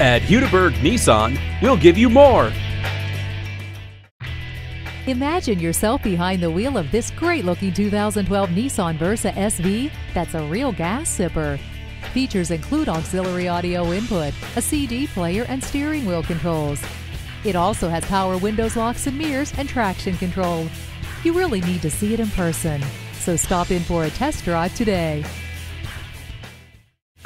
At Hudiburg Nissan, we'll give you more. Imagine yourself behind the wheel of this great-looking 2012 Nissan VERSA SV that's a real gas sipper. Features include auxiliary audio input, a CD player, and steering wheel controls. It also has power windows, locks and mirrors, and traction control. You really need to see it in person, so stop in for a test drive today.